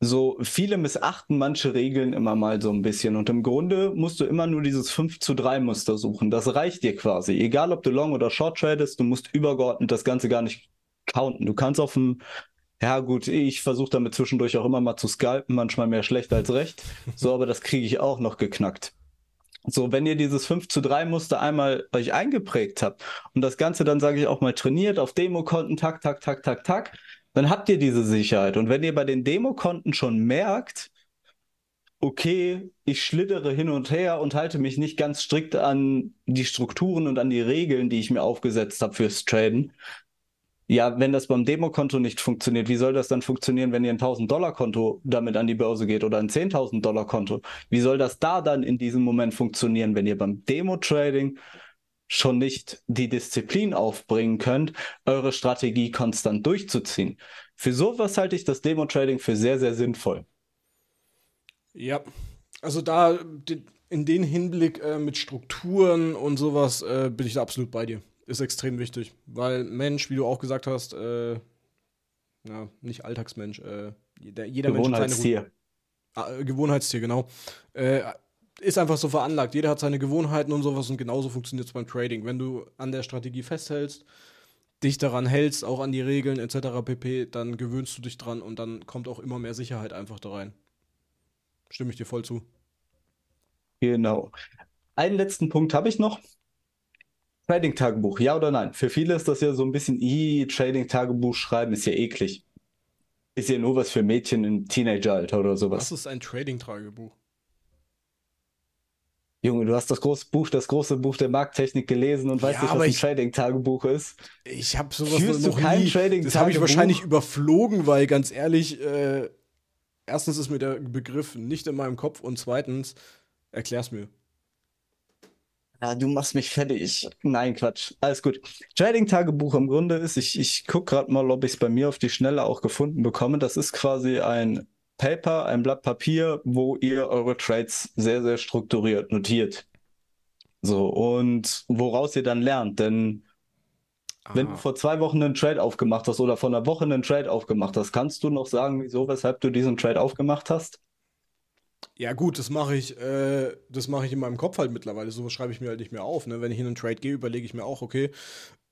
So, viele missachten manche Regeln immer mal so ein bisschen und im Grunde musst du immer nur dieses fünf zu drei Muster suchen, das reicht dir quasi, egal ob du long oder short tradest, du musst übergeordnet das Ganze gar nicht counten, du kannst auf dem, ja gut, ich versuche damit zwischendurch auch immer mal zu scalpen, manchmal mehr schlecht als recht, so, aber das kriege ich auch noch geknackt. So, wenn ihr dieses fünf zu drei Muster einmal euch eingeprägt habt und das Ganze dann, sage ich auch mal, trainiert auf Demokonten, tak, tak, tak, tak, tak, dann habt ihr diese Sicherheit. Und wenn ihr bei den Demokonten schon merkt, okay, ich schlittere hin und her und halte mich nicht ganz strikt an die Strukturen und an die Regeln, die ich mir aufgesetzt habe fürs Traden. Ja, wenn das beim Demokonto nicht funktioniert, wie soll das dann funktionieren, wenn ihr ein tausend-Dollar-Konto damit an die Börse geht oder ein zehntausend-Dollar-Konto? Wie soll das da dann in diesem Moment funktionieren, wenn ihr beim Demo-Trading schon nicht die Disziplin aufbringen könnt, eure Strategie konstant durchzuziehen? Für sowas halte ich das Demo-Trading für sehr, sehr sinnvoll. Ja, also da in den Hinblick äh, mit Strukturen und sowas äh, bin ich da absolut bei dir. Ist extrem wichtig, weil Mensch, wie du auch gesagt hast, äh, ja, nicht Alltagsmensch, äh, jeder, jeder Gewohnheitstier. Mensch äh, Gewohnheitstier, genau. Äh, Ist einfach so veranlagt. Jeder hat seine Gewohnheiten und sowas und genauso funktioniert es beim Trading. Wenn du an der Strategie festhältst, dich daran hältst, auch an die Regeln et cetera pp., dann gewöhnst du dich dran und dann kommt auch immer mehr Sicherheit einfach da rein. Stimme ich dir voll zu. Genau. Einen letzten Punkt habe ich noch. Trading-Tagebuch, ja oder nein? Für viele ist das ja so ein bisschen, ih, Trading-Tagebuch schreiben ist ja eklig. Ist ja nur was für Mädchen im Teenageralter oder sowas. Was ist ein Trading-Tagebuch? Junge, du hast das große Buch, das große Buch der Markttechnik gelesen und ja, weißt nicht, was ein ich, Trading-Tagebuch ist. Ich habe sowas Führst noch du kein nie. Trading-Tagebuch? Das habe ich wahrscheinlich überflogen, weil ganz ehrlich, äh, erstens ist mir der Begriff nicht in meinem Kopf und zweitens, erklär's mir. Ja, du machst mich fertig. Nein, Quatsch. Alles gut. Trading-Tagebuch im Grunde ist, ich, ich gucke gerade mal, ob ich es bei mir auf die Schnelle auch gefunden bekomme. Das ist quasi ein Paper, ein Blatt Papier, wo ihr eure Trades sehr, sehr strukturiert notiert. So, und woraus ihr dann lernt, denn Aha. wenn du vor zwei Wochen einen Trade aufgemacht hast oder vor einer Woche einen Trade aufgemacht hast, kannst du noch sagen, wieso, weshalb du diesen Trade aufgemacht hast? Ja gut, das mache ich, äh, das mache ich in meinem Kopf halt mittlerweile, sowas schreibe ich mir halt nicht mehr auf, ne? Wenn ich in einen Trade gehe, überlege ich mir auch, okay,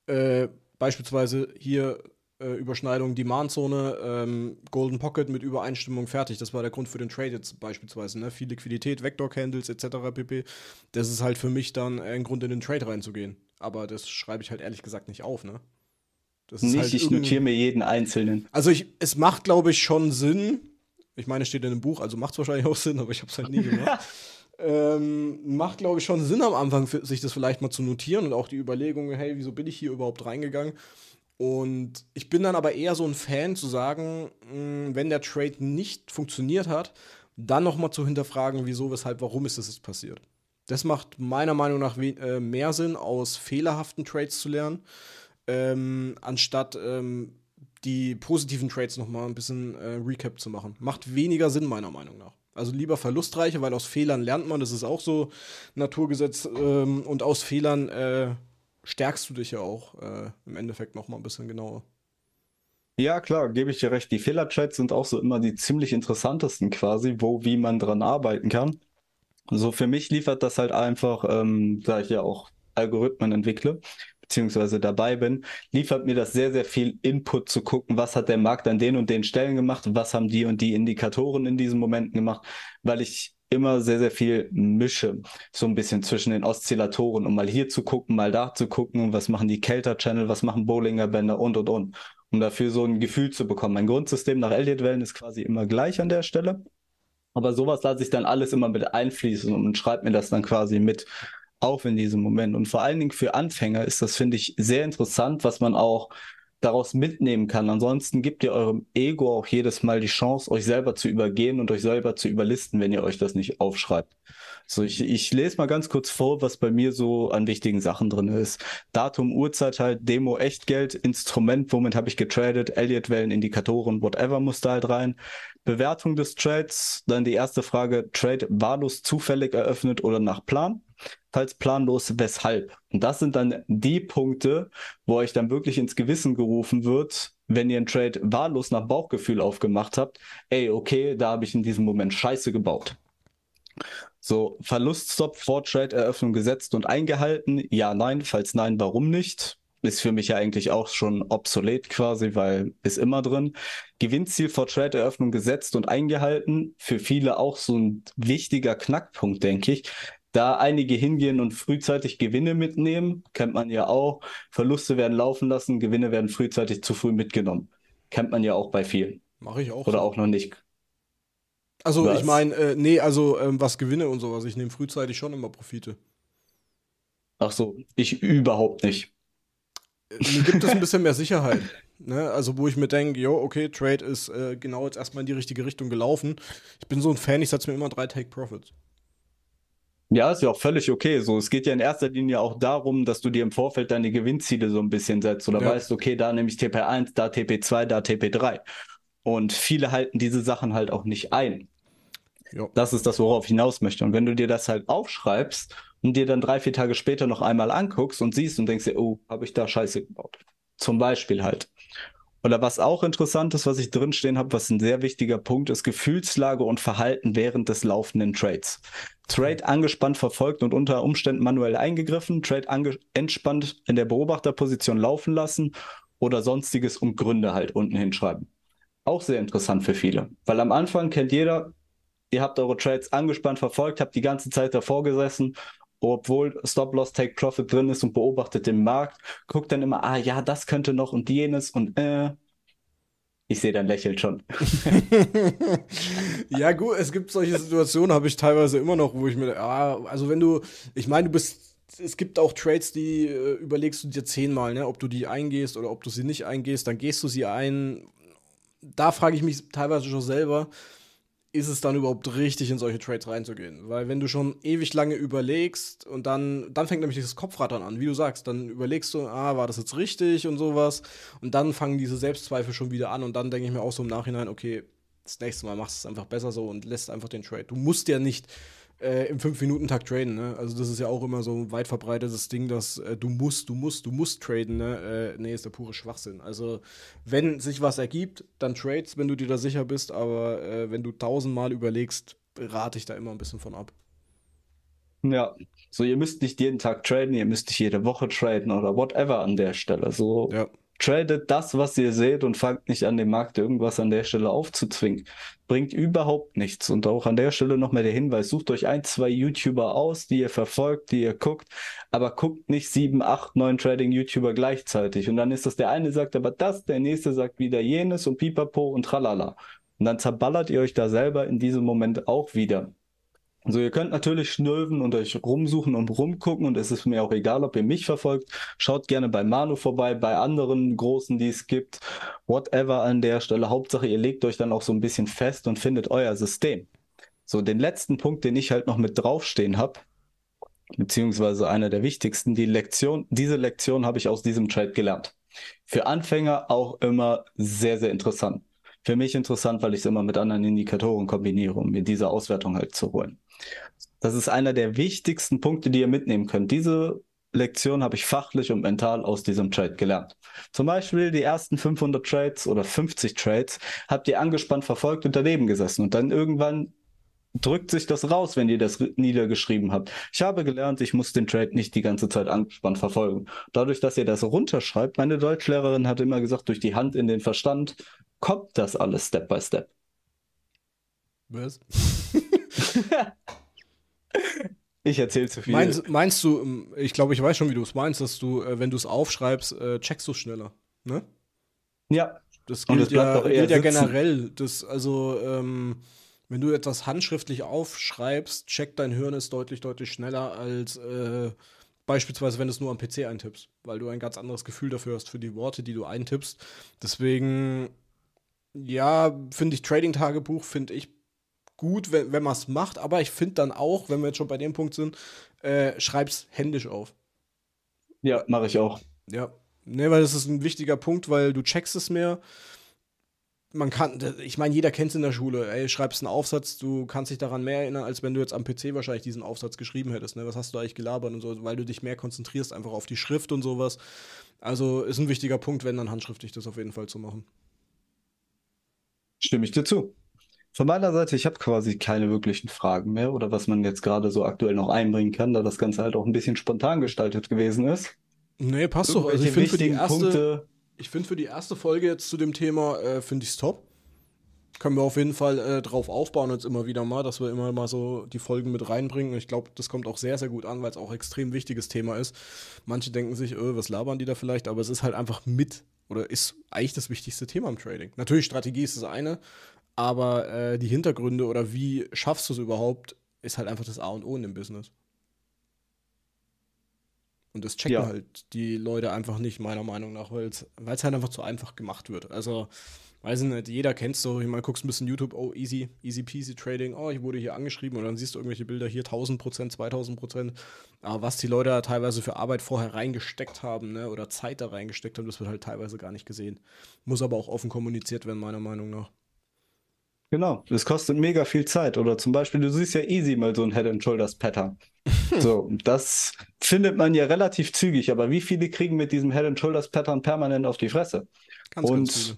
äh, beispielsweise hier Überschneidung, Demand-Zone, ähm, Golden Pocket mit Übereinstimmung fertig. Das war der Grund für den Trade jetzt beispielsweise. Ne? Viel Liquidität, Vector candles et cetera pp. Das ist halt für mich dann ein Grund, in den Trade reinzugehen. Aber das schreibe ich halt ehrlich gesagt nicht auf. Ne? Das ist nicht, halt ich notiere mir jeden Einzelnen. Also ich, es macht, glaube ich, schon Sinn. Ich meine, es steht in einem Buch, also macht es wahrscheinlich auch Sinn, aber ich habe es halt nie gemacht. Ähm, macht, glaube ich, schon Sinn am Anfang, sich das vielleicht mal zu notieren und auch die Überlegung, hey, wieso bin ich hier überhaupt reingegangen? Und ich bin dann aber eher so ein Fan zu sagen, wenn der Trade nicht funktioniert hat, dann nochmal zu hinterfragen, wieso, weshalb, warum ist das jetzt passiert. Das macht meiner Meinung nach mehr Sinn, aus fehlerhaften Trades zu lernen, ähm, anstatt ähm, die positiven Trades nochmal ein bisschen äh, Recap zu machen. Macht weniger Sinn, meiner Meinung nach. Also lieber verlustreiche, weil aus Fehlern lernt man, das ist auch so Naturgesetz. Ähm, und aus Fehlern äh, stärkst du dich ja auch äh, im Endeffekt nochmal ein bisschen genauer. Ja, klar, gebe ich dir recht. Die Fehler-Trades sind auch so immer die ziemlich interessantesten quasi, wo, wie man dran arbeiten kann. So, also für mich liefert das halt einfach, ähm, da ich ja auch Algorithmen entwickle, beziehungsweise dabei bin, liefert mir das sehr, sehr viel Input zu gucken, was hat der Markt an den und den Stellen gemacht, was haben die und die Indikatoren in diesen Momenten gemacht, weil ich immer sehr, sehr viel mische, so ein bisschen zwischen den Oszillatoren, um mal hier zu gucken, mal da zu gucken, was machen die Kelter Channel, was machen Bollinger-Bänder und, und, und, um dafür so ein Gefühl zu bekommen. Mein Grundsystem nach Elliott-Wellen ist quasi immer gleich an der Stelle, aber sowas lasse ich dann alles immer mit einfließen und schreibe mir das dann quasi mit auf in diesem Moment. Und vor allen Dingen für Anfänger ist das, finde ich, sehr interessant, was man auch daraus mitnehmen kann. Ansonsten gebt ihr eurem Ego auch jedes Mal die Chance, euch selber zu übergehen und euch selber zu überlisten, wenn ihr euch das nicht aufschreibt. So, ich, ich lese mal ganz kurz vor, was bei mir so an wichtigen Sachen drin ist. Datum, Uhrzeit halt, Demo, Echtgeld, Instrument, womit habe ich getradet, Elliott-Wellen, Indikatoren, whatever muss da halt rein. Bewertung des Trades, dann die erste Frage, Trade wahllos zufällig eröffnet oder nach Plan? Falls planlos, weshalb? Und das sind dann die Punkte, wo euch dann wirklich ins Gewissen gerufen wird, wenn ihr einen Trade wahllos nach Bauchgefühl aufgemacht habt, ey, okay, da habe ich in diesem Moment Scheiße gebaut. So, Verluststop, Vor-Trade-Eröffnung gesetzt und eingehalten, ja, nein, falls nein, warum nicht? Ist für mich ja eigentlich auch schon obsolet quasi, weil ist immer drin. Gewinnziel vor Trade-Eröffnung gesetzt und eingehalten, für viele auch so ein wichtiger Knackpunkt, denke ich. Da einige hingehen und frühzeitig Gewinne mitnehmen, kennt man ja auch. Verluste werden laufen lassen, Gewinne werden frühzeitig zu früh mitgenommen. Kennt man ja auch bei vielen. Mache ich auch. Oder so. Auch noch nicht. Also was? Ich meine, äh, nee, also ähm, was Gewinne und sowas, ich nehme frühzeitig schon immer Profite. Ach so, ich überhaupt nicht. Mir gibt es ein bisschen mehr Sicherheit. Ne? Also wo ich mir denke, jo, okay, Trade ist äh, genau jetzt erstmal in die richtige Richtung gelaufen. Ich bin so ein Fan, ich setze mir immer drei Take-Profits. Ja, ist ja auch völlig okay. So, es geht ja in erster Linie auch darum, dass du dir im Vorfeld deine Gewinnziele so ein bisschen setzt oder ja. Weißt, okay, da nehme ich T P eins, da T P zwei, da T P drei. Und viele halten diese Sachen halt auch nicht ein. Ja. Das ist das, worauf ich hinaus möchte. Und wenn du dir das halt aufschreibst und dir dann drei, vier Tage später noch einmal anguckst und siehst und denkst dir, oh, habe ich da Scheiße gebaut. Zum Beispiel halt. Oder was auch interessant ist, was ich drinstehen habe, was ein sehr wichtiger Punkt ist, Gefühlslage und Verhalten während des laufenden Trades. Trade angespannt verfolgt und unter Umständen manuell eingegriffen, Trade ange- entspannt in der Beobachterposition laufen lassen oder sonstiges und Gründe halt unten hinschreiben. Auch sehr interessant für viele, weil am Anfang kennt jeder, ihr habt eure Trades angespannt verfolgt, habt die ganze Zeit davor gesessen, obwohl Stop-Loss, Take-Profit drin ist und beobachtet den Markt, guckt dann immer, ah ja, das könnte noch und jenes und äh. Ich sehe dann lächelt schon. Ja gut, es gibt solche Situationen, habe ich teilweise immer noch, wo ich mir, ah, also wenn du, ich meine, du bist, es gibt auch Trades, die äh, überlegst du dir zehnmal, ne, ob du die eingehst oder ob du sie nicht eingehst, dann gehst du sie ein. Da frage ich mich teilweise schon selber, ist es dann überhaupt richtig, in solche Trades reinzugehen? Weil wenn du schon ewig lange überlegst und dann, dann fängt nämlich dieses Kopfrattern an, wie du sagst, dann überlegst du, ah, war das jetzt richtig und sowas und dann fangen diese Selbstzweifel schon wieder an und dann denke ich mir auch so im Nachhinein, okay, das nächste Mal machst du es einfach besser so und lässt einfach den Trade. Du musst ja nicht äh, im fünf-Minuten-Takt traden, ne? Also das ist ja auch immer so ein weit verbreitetes Ding, dass äh, du musst, du musst, du musst traden, ne? Äh, nee, ist der pure Schwachsinn. Also wenn sich was ergibt, dann trades, wenn du dir da sicher bist, aber äh, wenn du tausendmal überlegst, rate ich da immer ein bisschen von ab. Ja, so ihr müsst nicht jeden Tag traden, ihr müsst nicht jede Woche traden oder whatever an der Stelle, so. Ja. Tradet das, was ihr seht und fangt nicht an, dem Markt irgendwas an der Stelle aufzuzwingen. Bringt überhaupt nichts. Und auch an der Stelle nochmal der Hinweis, sucht euch ein, zwei YouTuber aus, die ihr verfolgt, die ihr guckt, aber guckt nicht sieben, acht, neun Trading-YouTuber gleichzeitig. Und dann ist das, der eine sagt aber das, der nächste sagt wieder jenes und pipapo und tralala. Und dann zerballert ihr euch da selber in diesem Moment auch wieder. So, ihr könnt natürlich schnöven und euch rumsuchen und rumgucken, und es ist mir auch egal, ob ihr mich verfolgt. Schaut gerne bei Manu vorbei, bei anderen Großen, die es gibt, whatever an der Stelle. Hauptsache, ihr legt euch dann auch so ein bisschen fest und findet euer System. So, den letzten Punkt, den ich halt noch mit draufstehen habe, beziehungsweise einer der wichtigsten, die Lektion, diese Lektion habe ich aus diesem Trade gelernt. Für Anfänger auch immer sehr, sehr interessant. Für mich interessant, weil ich es immer mit anderen Indikatoren kombiniere, um mir diese Auswertung halt zu holen. Das ist einer der wichtigsten Punkte, die ihr mitnehmen könnt. Diese Lektion habe ich fachlich und mental aus diesem Trade gelernt. Zum Beispiel die ersten fünfhundert Trades oder fünfzig Trades habt ihr angespannt verfolgt und daneben gesessen, und dann irgendwann drückt sich das raus, wenn ihr das niedergeschrieben habt. Ich habe gelernt, ich muss den Trade nicht die ganze Zeit angespannt verfolgen. Dadurch, dass ihr das runterschreibt, meine Deutschlehrerin hat immer gesagt, durch die Hand in den Verstand, kommt das alles Step by Step. Was? Ich erzähle zu viel. Meinst, meinst du, ich glaube, ich weiß schon, wie du es meinst, dass du, wenn du es aufschreibst, checkst du es schneller, ne? Ja. Das gilt, Und das bleibt ja, auch eher gilt ja generell. Das, also, ähm, wenn du etwas handschriftlich aufschreibst, checkt dein Hirn es deutlich, deutlich schneller als äh, beispielsweise, wenn du es nur am P C eintippst, weil du ein ganz anderes Gefühl dafür hast, für die Worte, die du eintippst. Deswegen, ja, finde ich Trading-Tagebuch, finde ich gut, wenn, wenn man es macht, aber ich finde dann auch, wenn wir jetzt schon bei dem Punkt sind, äh, schreib's händisch auf. Ja, mache ich auch. Ja, ne, weil das ist ein wichtiger Punkt, weil du checkst es mehr. Man kann, ich meine, jeder kennt es in der Schule, ey, schreibst einen Aufsatz, du kannst dich daran mehr erinnern, als wenn du jetzt am P C wahrscheinlich diesen Aufsatz geschrieben hättest, ne? Was hast du eigentlich gelabert und so, weil du dich mehr konzentrierst, einfach auf die Schrift und sowas. Also ist ein wichtiger Punkt, wenn dann handschriftlich das auf jeden Fall zu machen. Stimme ich dir zu. Von meiner Seite, ich habe quasi keine wirklichen Fragen mehr oder was man jetzt gerade so aktuell noch einbringen kann, da das Ganze halt auch ein bisschen spontan gestaltet gewesen ist. Nee, passt doch. Also ich finde für die erste... Punkte, Ich finde für die erste Folge jetzt zu dem Thema, äh, finde ich es top. Können wir auf jeden Fall äh, drauf aufbauen jetzt immer wieder mal, dass wir immer mal so die Folgen mit reinbringen. Und ich glaube, das kommt auch sehr, sehr gut an, weil es auch ein extrem wichtiges Thema ist. Manche denken sich, öh, was labern die da vielleicht? Aber es ist halt einfach mit oder ist eigentlich das wichtigste Thema im Trading. Natürlich, Strategie ist das eine, aber äh, die Hintergründe oder wie schaffst du es überhaupt, ist halt einfach das A und O in dem Business. Und das checken ja. halt die Leute einfach nicht, meiner Meinung nach, weil es halt einfach zu einfach gemacht wird. Also, weiß ich nicht, jeder kennt es so. Ich meine, guckst ein bisschen YouTube, oh, easy, easy peasy Trading, oh, ich wurde hier angeschrieben und dann siehst du irgendwelche Bilder hier, tausend Prozent, zweitausend Prozent. Aber was die Leute da teilweise für Arbeit vorher reingesteckt haben, ne, oder Zeit da reingesteckt haben, das wird halt teilweise gar nicht gesehen. Muss aber auch offen kommuniziert werden, meiner Meinung nach. Genau, das kostet mega viel Zeit. Oder zum Beispiel, du siehst ja easy mal so ein Head and Shoulders Pattern. So, das findet man ja relativ zügig, aber wie viele kriegen mit diesem Head and Shoulders Pattern permanent auf die Fresse? Ganz, und ganz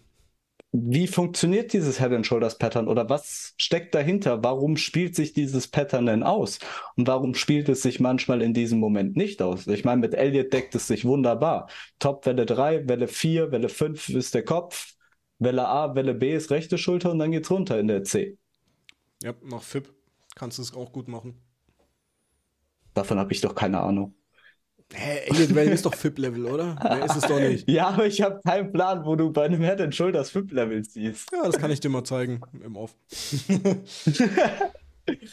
wie funktioniert dieses Head and Shoulders Pattern oder was steckt dahinter? Warum spielt sich dieses Pattern denn aus? Und warum spielt es sich manchmal in diesem Moment nicht aus? Ich meine, mit Elliott deckt es sich wunderbar. Top Welle drei, Welle vier, Welle fünf ist der Kopf, Welle A, Welle B ist rechte Schulter und dann geht's runter in der C. Ja, nach Fib kannst du es auch gut machen. Davon habe ich doch keine Ahnung. Hä, hey, Elliott Wave ist doch Fib-Level, oder? Nee, ist es doch nicht. Ja, aber ich habe keinen Plan, wo du bei einem Head and Shoulders Fib-Level siehst. Ja, das kann ich dir mal zeigen im Off.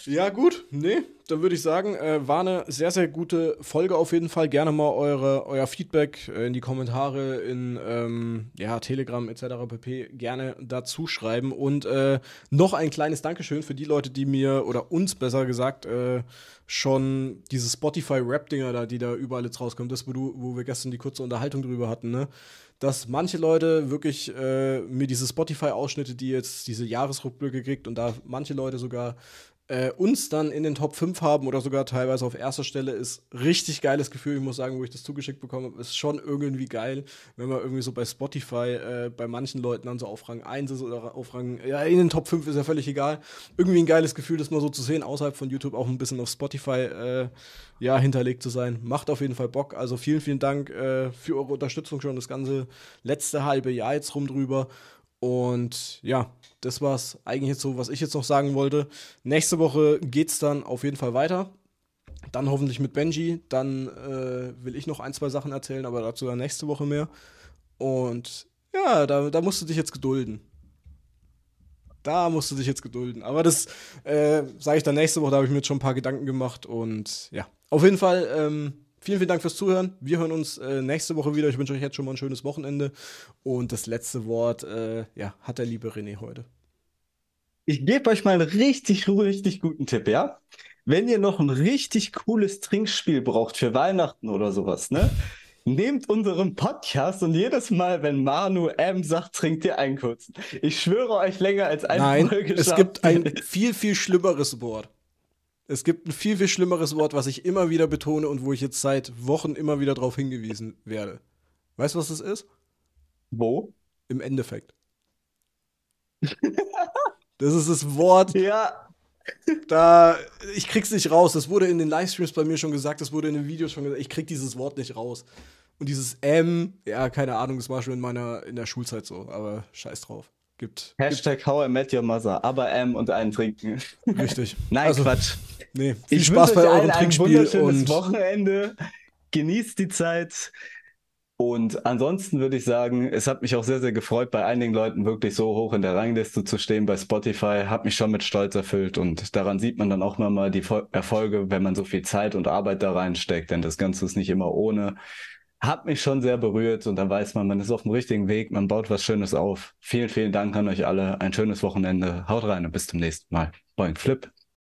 Ja, gut. Nee, dann würde ich sagen, äh, war eine sehr, sehr gute Folge auf jeden Fall. Gerne mal eure, euer Feedback äh, in die Kommentare, in ähm, ja, Telegram et cetera pp. Gerne dazu schreiben. Und äh, noch ein kleines Dankeschön für die Leute, die mir, oder uns besser gesagt, äh, schon diese Spotify-Rap-Dinger da, die da überall jetzt rauskommen, das, wo, du, wo wir gestern die kurze Unterhaltung drüber hatten, ne? Dass manche Leute wirklich äh, mir diese Spotify-Ausschnitte, die jetzt diese Jahresrückblicke kriegt und da manche Leute sogar Äh, uns dann in den Top fünf haben oder sogar teilweise auf erster Stelle, ist richtig geiles Gefühl. Ich muss sagen, wo ich das zugeschickt bekommen habe, ist schon irgendwie geil, wenn man irgendwie so bei Spotify äh, bei manchen Leuten dann so auf Rang eins ist oder auf Rang, ja, in den Top fünf ist ja völlig egal. Irgendwie ein geiles Gefühl, das mal so zu sehen, außerhalb von YouTube auch ein bisschen auf Spotify äh, ja, hinterlegt zu sein. Macht auf jeden Fall Bock. Also vielen, vielen Dank äh, für eure Unterstützung schon das ganze letzte halbe Jahr jetzt rum drüber. Und ja, das war es eigentlich jetzt so, was ich jetzt noch sagen wollte. Nächste Woche geht's dann auf jeden Fall weiter. Dann hoffentlich mit Benji. Dann äh, will ich noch ein, zwei Sachen erzählen, aber dazu dann nächste Woche mehr. Und ja, da, da musst du dich jetzt gedulden. Da musst du dich jetzt gedulden. Aber das äh, sage ich dann nächste Woche, da habe ich mir jetzt schon ein paar Gedanken gemacht. Und ja, auf jeden Fall ähm, vielen, vielen Dank fürs Zuhören. Wir hören uns äh, nächste Woche wieder. Ich wünsche euch jetzt schon mal ein schönes Wochenende. Und das letzte Wort äh, ja, hat der liebe René heute. Ich gebe euch mal einen richtig, richtig guten Tipp, ja? Wenn ihr noch ein richtig cooles Trinkspiel braucht für Weihnachten oder sowas, ne? Nehmt unseren Podcast und jedes Mal, wenn Manu M sagt, trinkt ihr einen kurzen. Ich schwöre euch, länger als eine Nein, Folge geschafft. Es gibt ein viel, viel schlimmeres Wort. Es gibt ein viel, viel schlimmeres Wort, was ich immer wieder betone und wo ich jetzt seit Wochen immer wieder drauf hingewiesen werde. Weißt du, was das ist? Wo? Im Endeffekt. Das ist das Wort. Ja. Da, ich krieg's nicht raus. Das wurde in den Livestreams bei mir schon gesagt, das wurde in den Videos schon gesagt. Ich krieg dieses Wort nicht raus. Und dieses M, ja, keine Ahnung, das war schon in meiner, in der Schulzeit so, aber scheiß drauf. Gibt. Hashtag gibt. How I Met Your Mother, aber M und einen trinken. Richtig. Nein, also, Quatsch. Nee, viel ich Spaß bei eurem Trinkspiel. Ein wunderschönes und Wochenende. Genießt die Zeit. Und ansonsten würde ich sagen, es hat mich auch sehr, sehr gefreut, bei einigen Leuten wirklich so hoch in der Rangliste zu stehen bei Spotify. Hat mich schon mit Stolz erfüllt und daran sieht man dann auch nochmal die Erfolge, wenn man so viel Zeit und Arbeit da reinsteckt, denn das Ganze ist nicht immer ohne. Hat mich schon sehr berührt und dann weiß man, man ist auf dem richtigen Weg, man baut was Schönes auf. Vielen, vielen Dank an euch alle, ein schönes Wochenende, haut rein und bis zum nächsten Mal. Boing Flip.